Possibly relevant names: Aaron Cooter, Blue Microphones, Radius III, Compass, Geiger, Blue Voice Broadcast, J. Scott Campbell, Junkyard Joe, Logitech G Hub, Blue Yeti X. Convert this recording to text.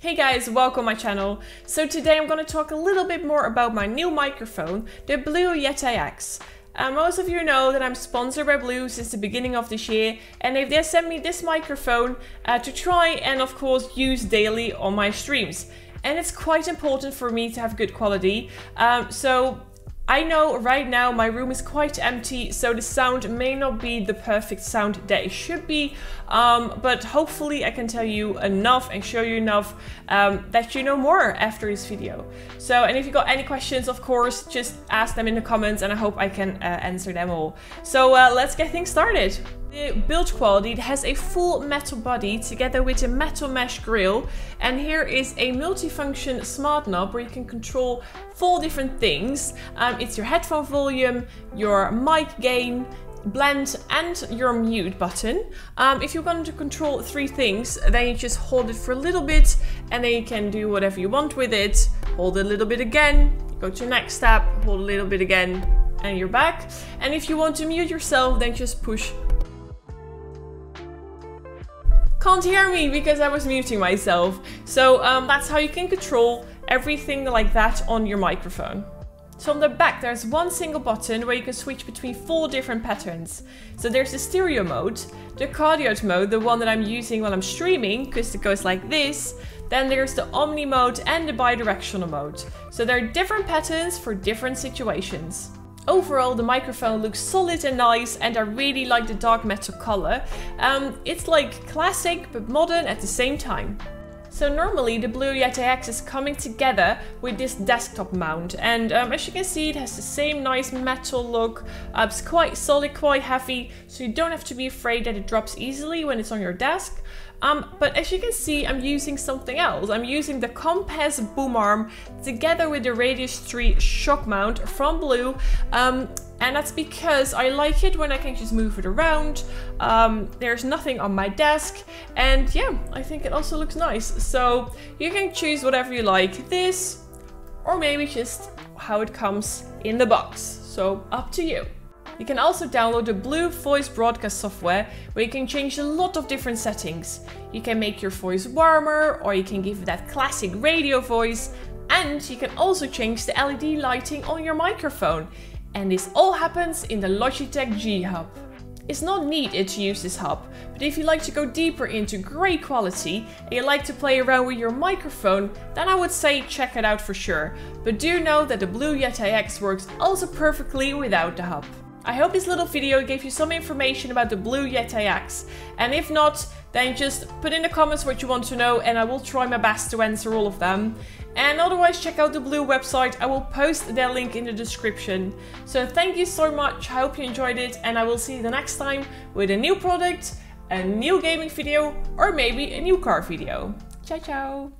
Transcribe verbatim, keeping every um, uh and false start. Hey guys, welcome to my channel. So today I'm going to talk a little bit more about my new microphone, the Blue Yeti X. Uh, most of you know that I'm sponsored by Blue since the beginning of this year, and they've just sent me this microphone uh, to try and of course use daily on my streams. And it's quite important for me to have good quality. Um, so I know right now my room is quite empty, so the sound may not be the perfect sound that it should be, um, but hopefully I can tell you enough and show you enough um, that you know more after this video. So, and if you got any questions, of course, just ask them in the comments and I hope I can uh, answer them all. So uh, let's get things started. The build quality, it has a full metal body together with a metal mesh grill, and here is a multifunction smart knob where you can control four different things. Um, it's your headphone volume, your mic gain, blend and your mute button. Um, if you want to control three things, then you just hold it for a little bit and then you can do whatever you want with it. Hold it a little bit again, go to next step, hold a little bit again and you're back. And if you want to mute yourself, then just push. Can't hear me because I was muting myself. So um, that's how you can control everything like that on your microphone. So on the back there's one single button where you can switch between four different patterns. So there's the stereo mode, the cardioid mode, the one that I'm using while I'm streaming because it goes like this. Then there's the omni mode and the bidirectional mode. So there are different patterns for different situations. Overall, the microphone looks solid and nice, and I really like the dark metal color. Um, it's like classic but modern at the same time. So normally the Blue Yeti X is coming together with this desktop mount, and um, as you can see it has the same nice metal look. Uh, it's quite solid, quite heavy, so you don't have to be afraid that it drops easily when it's on your desk. Um, but as you can see, I'm using something else. I'm using the Compass boom arm together with the Radius three shock mount from Blue. Um, and that's because I like it when I can just move it around. Um, there's nothing on my desk. And yeah, I think it also looks nice. So you can choose whatever you like. This, or maybe just how it comes in the box. So up to you. You can also download the Blue Voice Broadcast software, where you can change a lot of different settings. You can make your voice warmer, or you can give it that classic radio voice, and you can also change the L E D lighting on your microphone. And this all happens in the Logitech G Hub. It's not needed to use this hub, but if you like to go deeper into great quality and you like to play around with your microphone, then I would say check it out for sure. But do know that the Blue Yeti X works also perfectly without the hub. I hope this little video gave you some information about the Blue Yeti X, and if not, then just put in the comments what you want to know and I will try my best to answer all of them. And otherwise check out the Blue website, I will post their link in the description. So thank you so much, I hope you enjoyed it, and I will see you the next time with a new product, a new gaming video, or maybe a new car video. Ciao ciao!